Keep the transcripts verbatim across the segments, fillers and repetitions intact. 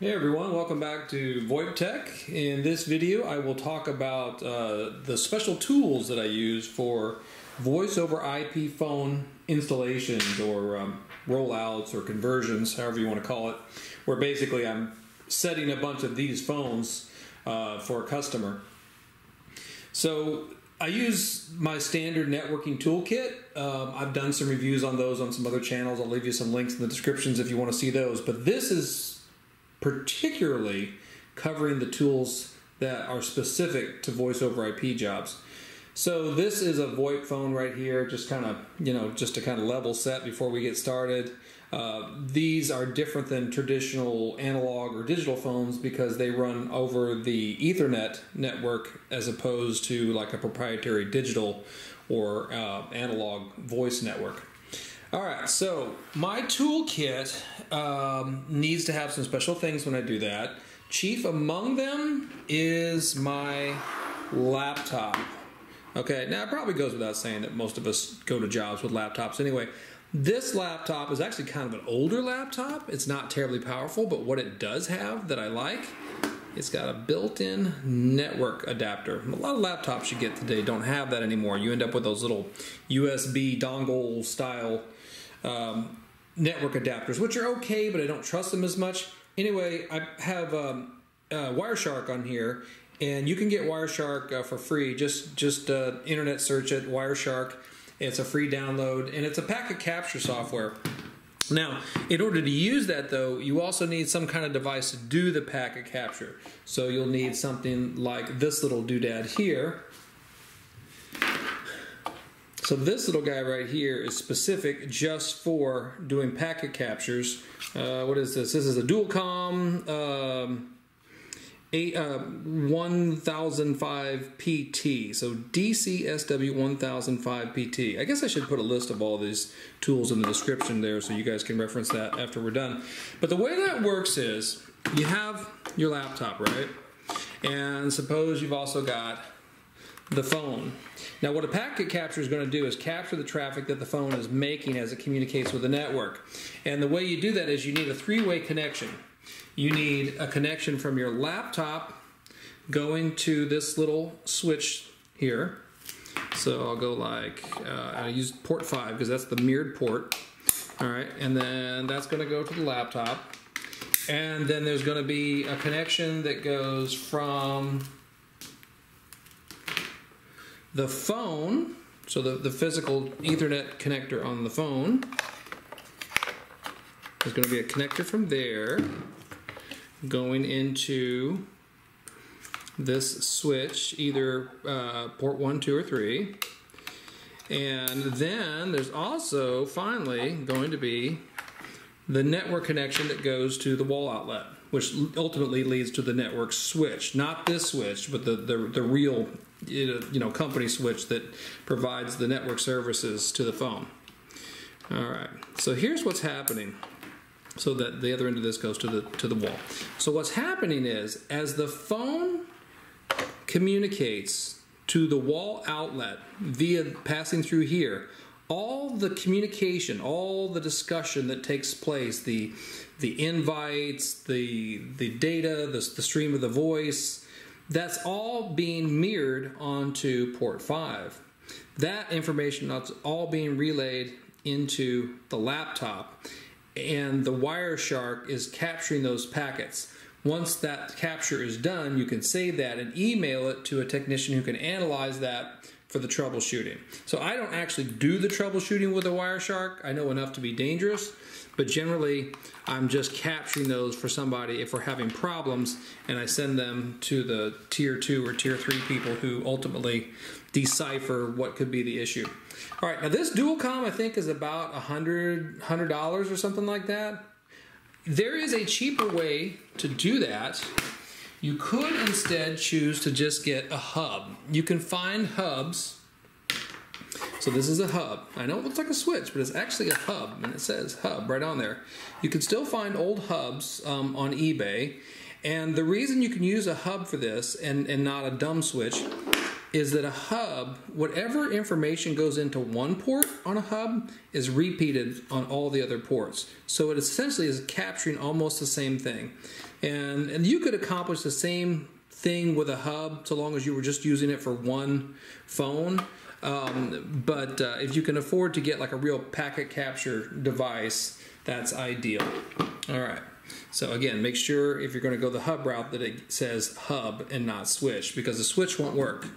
Hey everyone, welcome back to VoIP Tech. In this video I will talk about uh, the special tools that I use for voice over I P phone installations or um, rollouts or conversions, however you want to call it, where basically I'm setting a bunch of these phones uh, for a customer. So I use my standard networking toolkit. Um, I've done some reviews on those on some other channels. I'll leave you some links in the descriptions if you want to see those, but this is particularly covering the tools that are specific to voice over I P jobs. So this is a VoIP phone right here, just kind of, you know, just to kind of level set before we get started. Uh, these are different than traditional analog or digital phones because they run over the Ethernet network as opposed to like a proprietary digital or uh, analog voice network. All right, so my toolkit um, needs to have some special things when I do that. Chief among them is my laptop. Okay, now it probably goes without saying that most of us go to jobs with laptops anyway. This laptop is actually kind of an older laptop. It's not terribly powerful, but what it does have that I like, it's got a built-in network adapter. A lot of laptops you get today don't have that anymore. You end up with those little U S B dongle style Um, network adapters, which are okay, but I don't trust them as much. Anyway, I have um, uh, Wireshark on here, and you can get Wireshark uh, for free. Just just uh, internet search it, Wireshark. It's a free download, and it's a packet capture software. Now, in order to use that, though, you also need some kind of device to do the packet capture. So you'll need something like this little doodad here. So this little guy right here is specific just for doing packet captures. Uh, what is this? This is a DualComm um, uh, ten oh five P T. So D C S W ten oh five P T. I guess I should put a list of all these tools in the description there so you guys can reference that after we're done. But the way that works is you have your laptop, right? And suppose you've also got the phone. Now what a packet capture is going to do is capture the traffic that the phone is making as it communicates with the network. And the way you do that is you need a three-way connection. You need a connection from your laptop going to this little switch here. So I'll go like, uh, I use port five because that's the mirrored port. All right, and then that's going to go to the laptop. And then there's going to be a connection that goes from the phone, so the, the physical Ethernet connector on the phone, there's going to be a connector from there going into this switch, either uh, port one, two, or three. And then there's also finally going to be the network connection that goes to the wall outlet, which ultimately leads to the network switch. Not this switch, but the, the, the real you know, company switch that provides the network services to the phone. All right, so here's what's happening. So that the other end of this goes to the, to the wall. So what's happening is, as the phone communicates to the wall outlet via passing through here, all the communication, all the discussion that takes place, the the invites, the the data, the, the stream of the voice, that's all being mirrored onto port five. That information is all being relayed into the laptop, and the Wireshark is capturing those packets. Once that capture is done, you can save that and email it to a technician who can analyze that for the troubleshooting. So I don't actually do the troubleshooting with a Wireshark. I know enough to be dangerous, but generally I'm just capturing those for somebody if we're having problems, and I send them to the tier two or tier three people who ultimately decipher what could be the issue. All right, now this DualComm I think is about one hundred dollars, one hundred dollars or something like that. There is a cheaper way to do that. You could instead choose to just get a hub. You can find hubs. So this is a hub. I know it looks like a switch, but it's actually a hub, and it says hub right on there. You can still find old hubs um, on eBay, and the reason you can use a hub for this and, and not a dumb switch is that a hub, whatever information goes into one port on a hub is repeated on all the other ports. So it essentially is capturing almost the same thing. And, and you could accomplish the same thing with a hub so long as you were just using it for one phone. Um, but uh, if you can afford to get like a real packet capture device, that's ideal. All right. So again, make sure if you're going to go the hub route that it says hub and not switch, because the switch won't work.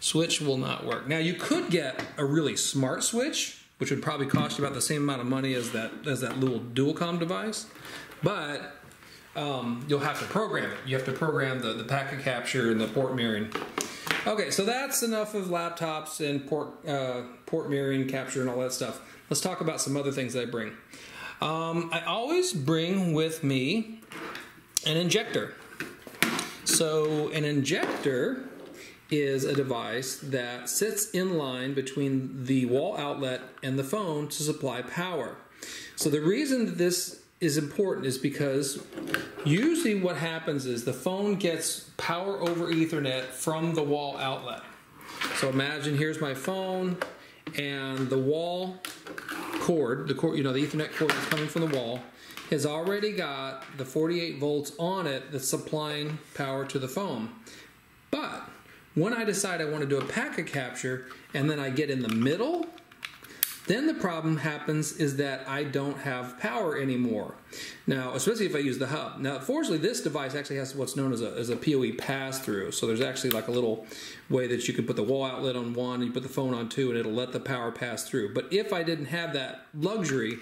Switch will not work. Now you could get a really smart switch, which would probably cost you about the same amount of money as that as that little DualComm device, but um, you'll have to program it. You have to program the, the packet capture and the port mirroring. Okay, so that's enough of laptops and port, uh, port mirroring, capture, and all that stuff. Let's talk about some other things that I bring. Um, I always bring with me an injector. So an injector is a device that sits in line between the wall outlet and the phone to supply power. So the reason that this is important is because usually what happens is the phone gets power over Ethernet from the wall outlet. So imagine here's my phone and the wall cord, the cord, you know, the Ethernet cord that's coming from the wall has already got the forty-eight volts on it that's supplying power to the phone. But when I decide I want to do a packet capture and then I get in the middle, then the problem happens is that I don't have power anymore. Now, especially if I use the hub. Now, fortunately, this device actually has what's known as a, as a P O E pass-through. So there's actually like a little way that you can put the wall outlet on one and you put the phone on two and it'll let the power pass through. But if I didn't have that luxury,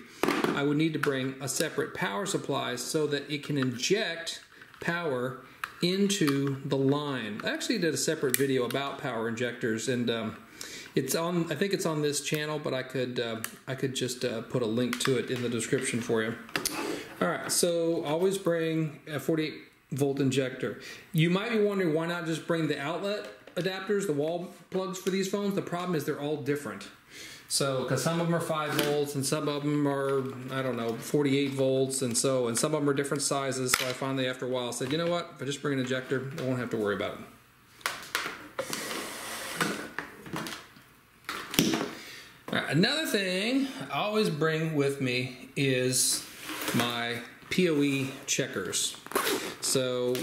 I would need to bring a separate power supply so that it can inject power into the line. I actually did a separate video about power injectors, and um, it's on. I think it's on this channel, but I could uh, I could just uh, put a link to it in the description for you. All right, so always bring a forty-eight volt injector. You might be wondering why not just bring the outlet adapters, the wall plugs for these phones. The problem is they're all different. So, because some of them are five volts and some of them are, I don't know, forty-eight volts and so, and some of them are different sizes, so I finally, after a while, said, you know what, if I just bring an injector, I won't have to worry about it. All right, another thing I always bring with me is my P O E checkers. So,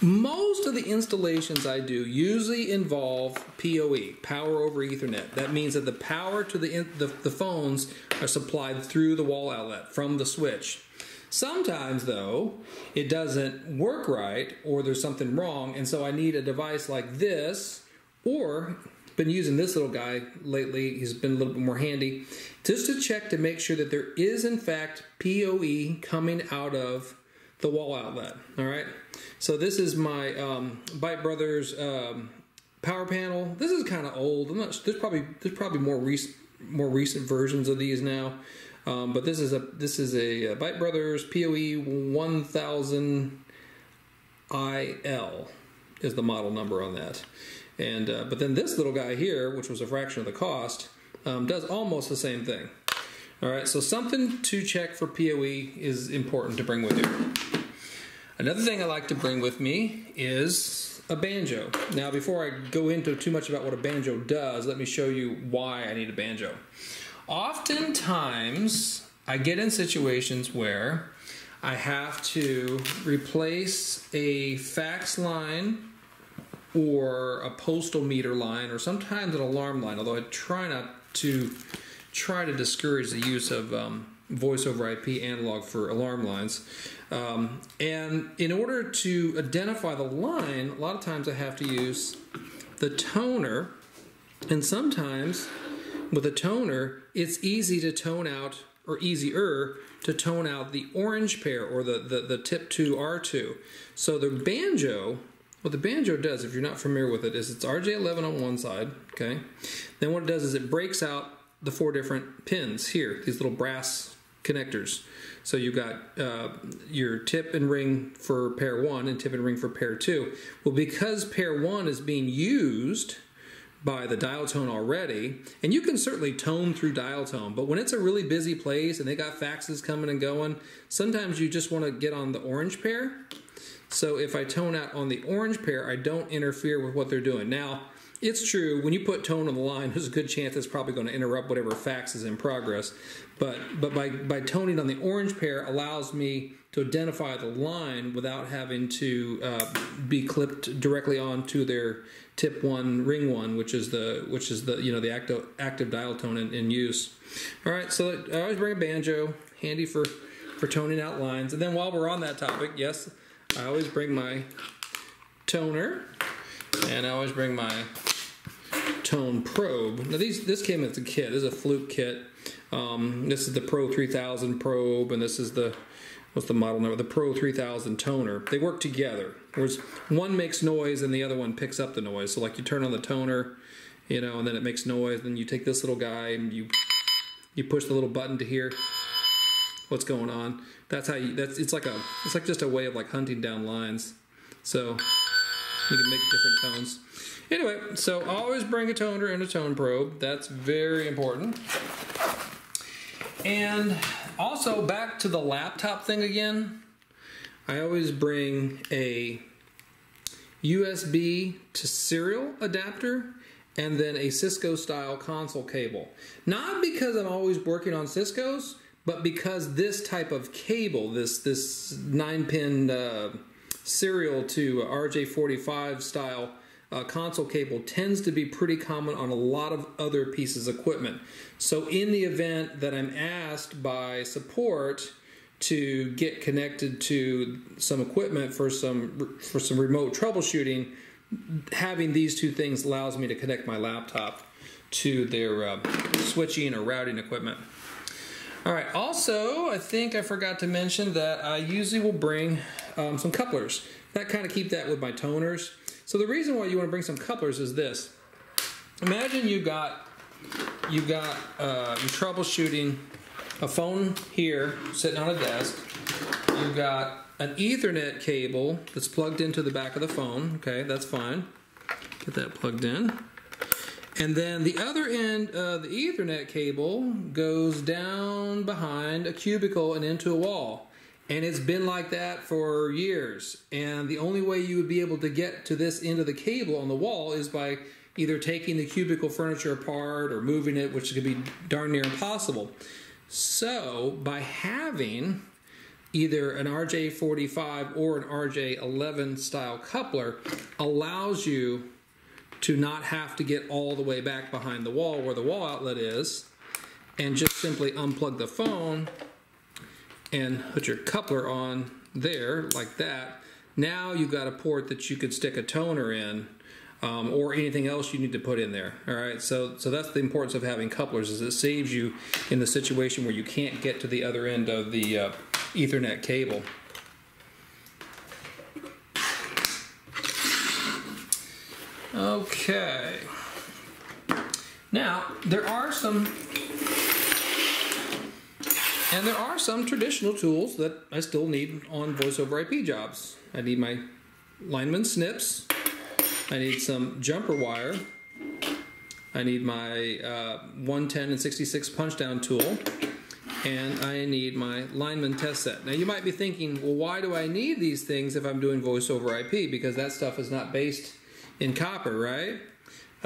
most of the installations I do usually involve P O E, power over Ethernet. That means that the power to the, in, the, the phones are supplied through the wall outlet from the switch. Sometimes, though, it doesn't work right or there's something wrong, and so I need a device like this, or been using this little guy lately, he's been a little bit more handy, just to check to make sure that there is, in fact, P O E coming out of the wall outlet. All right, so this is my um, Byte Brothers um, power panel. This is kind of old. I'm not. There's probably there's probably more recent more recent versions of these now, um, but this is a this is a Byte Brothers PoE one thousand I L is the model number on that. And uh, but then this little guy here, which was a fraction of the cost, um, does almost the same thing. All right, so something to check for P O E is important to bring with you. Another thing I like to bring with me is a banjo. Now, before I go into too much about what a banjo does, let me show you why I need a banjo. Oftentimes, I get in situations where I have to replace a fax line or a postal meter line or sometimes an alarm line, although I try not to try to discourage the use of um, voice over I P analog for alarm lines. Um, and in order to identify the line, a lot of times I have to use the toner. And sometimes with a toner, it's easy to tone out, or easier to tone out the orange pair or the, the, the tip two R two. So the banjo, what the banjo does, if you're not familiar with it, is it's R J eleven on one side, okay? Then what it does is it breaks out the four different pins here, these little brass connectors. So you've got uh, your tip and ring for pair one and tip and ring for pair two. Well, because pair one is being used by the dial tone already, and you can certainly tone through dial tone, but when it's a really busy place and they got faxes coming and going, sometimes you just want to get on the orange pair. So if I tone out on the orange pair, I don't interfere with what they're doing. Now, it's true, when you put tone on the line, there's a good chance it's probably going to interrupt whatever fax is in progress. But but by, by toning on the orange pair allows me to identify the line without having to uh, be clipped directly onto their tip one, ring one, which is the which is the you know the active active dial tone in, in use. All right, so I always bring a banjo, handy for for toning out lines. And then while we're on that topic, yes, I always bring my toner, and I always bring my tone probe. Now these this came as a kit. This is a Fluke kit. Um, this is the Pro three thousand probe, and this is the what's the model number? The Pro three thousand toner. They work together. Whereas one makes noise and the other one picks up the noise. So like you turn on the toner, you know, and then it makes noise. Then you take this little guy and you you push the little button to hear what's going on. That's how you. That's it's like a it's like just a way of like hunting down lines. So you can make different tones. Anyway, so always bring a toner and a tone probe. That's very important. And also, back to the laptop thing again, I always bring a U S B to serial adapter and then a Cisco-style console cable. Not because I'm always working on Cisco's, but because this type of cable, this, this nine-pin uh, serial to R J forty-five style Uh, console cable tends to be pretty common on a lot of other pieces of equipment. So in the event that I'm asked by support to get connected to some equipment for some for some remote troubleshooting, having these two things allows me to connect my laptop to their uh, switching or routing equipment. All right, also, I think I forgot to mention that I usually will bring um, some couplers. That kind of keep that with my toners. So the reason why you want to bring some couplers is this. Imagine you got you got uh, you're troubleshooting a phone here sitting on a desk. You've got an Ethernet cable that's plugged into the back of the phone. Okay, that's fine. Get that plugged in. And then the other end of the Ethernet cable goes down behind a cubicle and into a wall. And it's been like that for years. And the only way you would be able to get to this end of the cable on the wall is by either taking the cubicle furniture apart or moving it, which could be darn near impossible. So by having either an R J forty-five or an R J eleven style coupler allows you to not have to get all the way back behind the wall where the wall outlet is, and just simply unplug the phone and put your coupler on there like that. Now you've got a port that you could stick a toner in um, or anything else you need to put in there. All right, so so that's the importance of having couplers, is it saves you in the situation where you can't get to the other end of the uh, Ethernet cable. Okay. Now there are some And there are some traditional tools that I still need on voice over I P jobs. I need my lineman snips. I need some jumper wire. I need my uh, one ten and sixty-six punch down tool. And I need my lineman test set. Now you might be thinking, well, why do I need these things if I'm doing voice over I P? Because that stuff is not based in copper, right?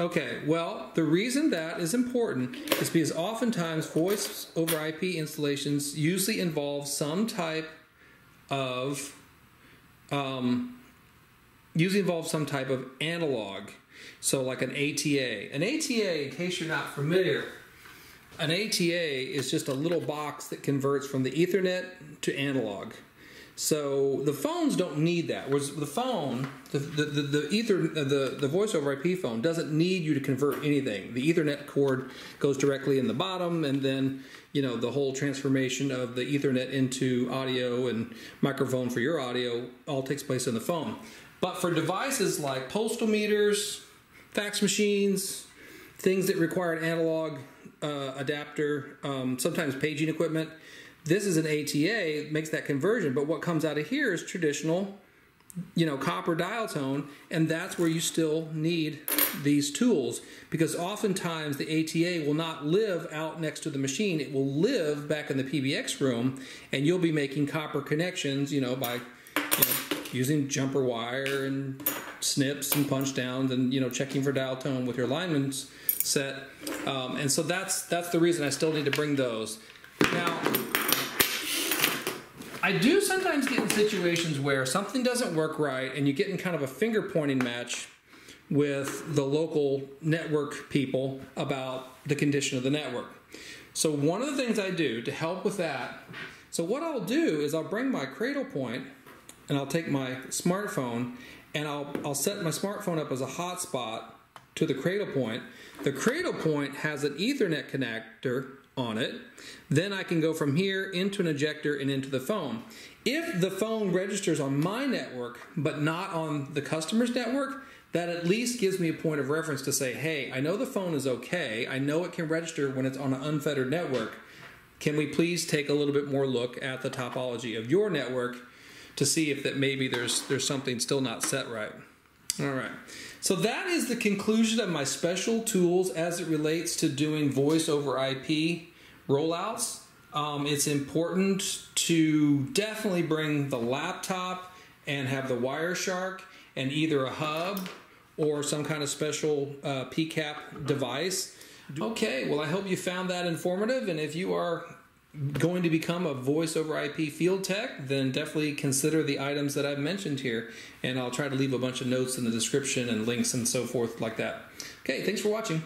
Okay, well, the reason that is important is because oftentimes voice over I P installations usually involve some type of um, usually involve some type of analog. So like an A T A. An A T A, in case you're not familiar, an A T A is just a little box that converts from the Ethernet to analog. So the phones don't need that. Whereas the phone, the the the, the ether, the the voice over I P phone doesn't need you to convert anything. The Ethernet cord goes directly in the bottom, and then you know the whole transformation of the Ethernet into audio and microphone for your audio all takes place in the phone. But for devices like postal meters, fax machines, things that require an analog uh, adapter, um, sometimes paging equipment. This is an A T A, it makes that conversion, but what comes out of here is traditional, you know, copper dial tone, and that's where you still need these tools, because oftentimes the A T A will not live out next to the machine. It will live back in the P B X room, and you'll be making copper connections, you know, by you know, using jumper wire and snips and punch downs and, you know, checking for dial tone with your alignments set. Um, and so that's, that's the reason I still need to bring those. Now, I do sometimes get in situations where something doesn't work right and you get in kind of a finger pointing match with the local network people about the condition of the network. So one of the things I do to help with that, so what I'll do is I'll bring my Cradle Point and I'll take my smartphone and I'll, I'll set my smartphone up as a hotspot to the Cradle Point. The Cradle Point has an Ethernet connector on it. Then I can go from here into an ejector and into the phone. If the phone registers on my network but not on the customer's network, that at least gives me a point of reference to say, hey, I know the phone is okay. I know it can register when it's on an unfettered network. Can we please take a little bit more look at the topology of your network to see if that maybe there's, there's something still not set right. All right. So that is the conclusion of my special tools as it relates to doing voice over I P rollouts. Um, it's important to definitely bring the laptop and have the Wireshark and either a hub or some kind of special uh, P CAP device. Okay, well, I hope you found that informative, and if you are going to become a voice over I P field tech, then definitely consider the items that I've mentioned here, and I'll try to leave a bunch of notes in the description and links and so forth like that. Okay, thanks for watching.